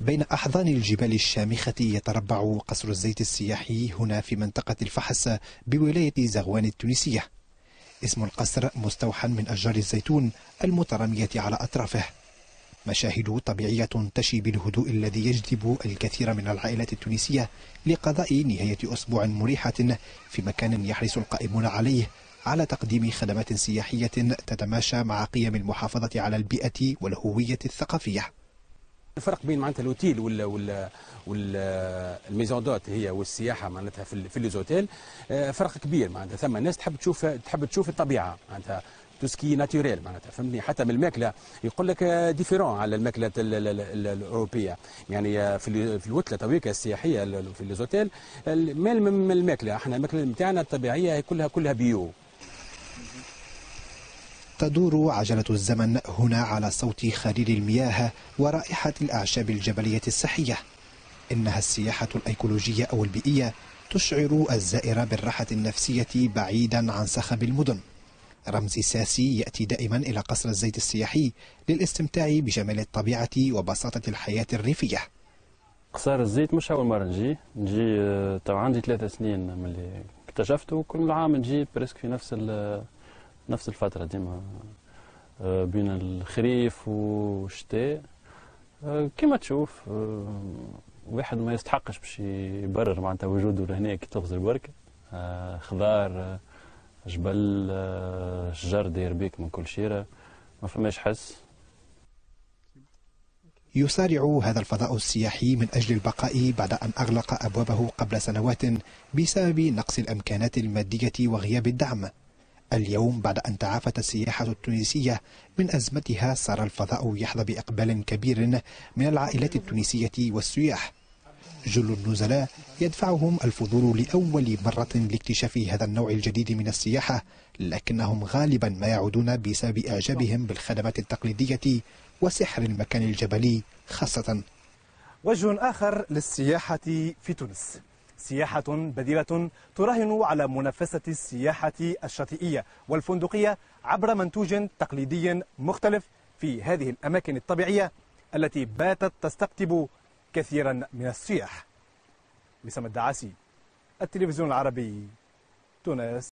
بين أحضان الجبال الشامخة يتربع قصر الزيت السياحي هنا في منطقة الفحص بولاية زغوان التونسية. اسم القصر مستوحى من أشجار الزيتون المترامية على أطرافه. مشاهد طبيعية تشي بالهدوء الذي يجذب الكثير من العائلات التونسية لقضاء نهاية أسبوع مريحة في مكان يحرص القائمون عليه على تقديم خدمات سياحية تتماشى مع قيم المحافظة على البيئة والهوية الثقافية. الفرق بين معناتها الأوتيل والميزون دوت هي والسياحة معناتها في الأوتيل فرق كبير. معناتها ثم الناس تحب تشوف الطبيعة معناتها توسكي ناتوريل معناتها فهمني. حتى من الماكله يقول لك ديفيرون على الماكله الاوروبيه، يعني في الوتله تويكا السياحيه في الزوتيل مال من الماكله. احنا الماكله نتاعنا الطبيعيه كلها بيو. تدور عجله الزمن هنا على صوت خليل المياه ورائحه الاعشاب الجبليه الصحيه. انها السياحه الايكولوجيه او البيئيه تشعر الزائر بالراحه النفسيه بعيدا عن صخب المدن. رمز ساسي يأتي دائما إلى قصر الزيت السياحي للاستمتاع بجمال الطبيعة وبساطة الحياة الريفية. قصر الزيت مش أول مرة نجي تو عندي 3 سنين ملي اكتشفته. كل عام نجي بريسك في نفس الفترة ديما بين الخريف والشتاء. كما تشوف واحد ما يستحقش باش يبرر معناتها وجوده لهنا كي تغزر بركة خضار جبل شجر داير بيك من كل شيرة ما فماش حس. يسارع هذا الفضاء السياحي من أجل البقاء بعد أن أغلق أبوابه قبل سنوات بسبب نقص الأمكانات المادية وغياب الدعم. اليوم بعد أن تعافت السياحة التونسية من أزمتها صار الفضاء يحظى بإقبال كبير من العائلات التونسية والسياح. جل النزلاء يدفعهم الفضول لأول مرة لاكتشاف هذا النوع الجديد من السياحة، لكنهم غالبا ما يعودون بسبب إعجابهم بالخدمات التقليدية وسحر المكان الجبلي خاصة. وجه آخر للسياحة في تونس، سياحة بديلة تراهن على منافسة السياحة الشاطئية والفندقية عبر منتوج تقليدي مختلف في هذه الأماكن الطبيعية التي باتت تستقطب كثيرا من السياح. بسام الدعاسي، التلفزيون العربي، تونس.